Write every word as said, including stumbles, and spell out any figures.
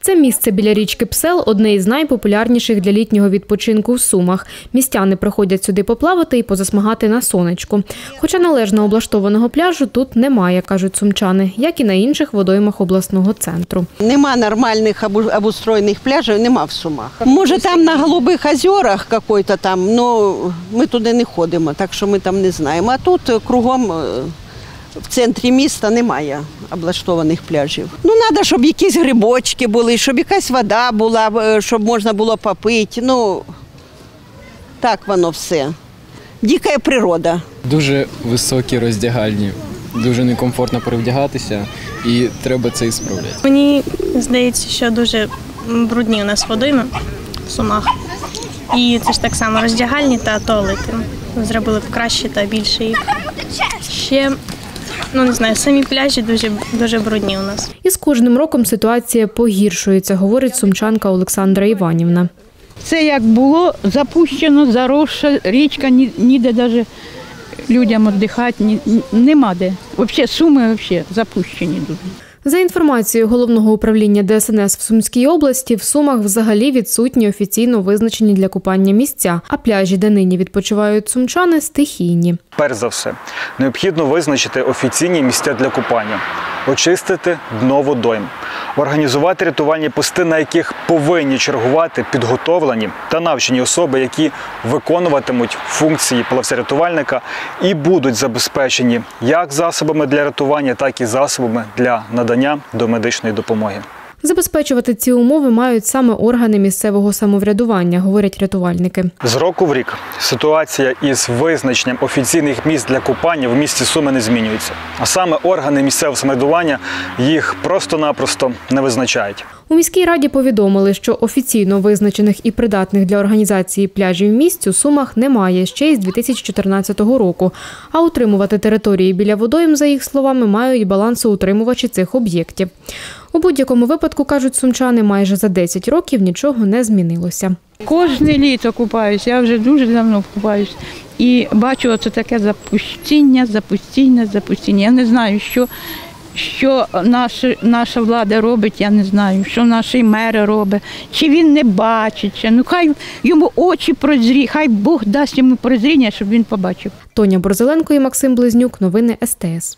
Це місце біля річки Псел – одне із найпопулярніших для літнього відпочинку в Сумах. Містяни приходять сюди поплавати і позасмагати на сонечку. Хоча належно облаштованого пляжу тут немає, кажуть сумчани, як і на інших водоймах обласного центру. Нема нормальних обустроєних пляжів, нема в Сумах. Може там на Голубих озерах якийсь там, але ми туди не ходимо, так що ми там не знаємо. А тут кругом… В центрі міста немає облаштованих пляжів. Ну, треба, щоб якісь грибочки були, щоб якась вода була, щоб можна було попити. Ну, так воно все. Дика природа. Дуже високі роздягальні, дуже некомфортно перевдягатися і треба це і справляти. Мені здається, що дуже брудні у нас водойми в Сумах. І це ж так само роздягальні та туалети. Зробили б краще та більше їх. Ще... Ну, не знаю, самі пляжі дуже, дуже брудні у нас. І з кожним роком ситуація погіршується, говорить сумчанка Олександра Іванівна. Це як було запущено, заросше, річка, ніде навіть людям віддихати, ні, нема де. Взагалі, Суми взагалі запущені дуже. За інформацією Головного управління Д С Н С в Сумській області, в Сумах взагалі відсутні офіційно визначені для купання місця, а пляжі, де нині відпочивають сумчани, стихійні. Перш за все, необхідно визначити офіційні місця для купання, очистити дно водойм, організувати рятувальні пости, на яких повинні чергувати підготовлені та навчені особи, які виконуватимуть функції плавця-рятувальника і будуть забезпечені як засобами для рятування, так і засобами для надання домедичної допомоги. Забезпечувати ці умови мають саме органи місцевого самоврядування, говорять рятувальники. З року в рік ситуація із визначенням офіційних місць для купання в місті Суми не змінюється. А саме органи місцевого самоврядування їх просто-напросто не визначають. У міській раді повідомили, що офіційно визначених і придатних для організації пляжів місць у Сумах немає ще й з дві тисячі чотирнадцятого року. А утримувати території біля водойм, за їх словами, мають балансоутримувачі цих об'єктів. У будь-якому випадку, кажуть сумчани, майже за десять років нічого не змінилося. Кожне літо купаюся, я вже дуже давно купаюся. І бачу оце таке запустіння, запустіння, запустіння. Я не знаю, що... Що наша, наша влада робить, я не знаю, що наші мери робить, чи він не бачить, чи, ну хай йому очі прозрі, хай Бог дасть йому прозріння, щоб він побачив. Тоня Борзеленко і Максим Близнюк, новини С Т С.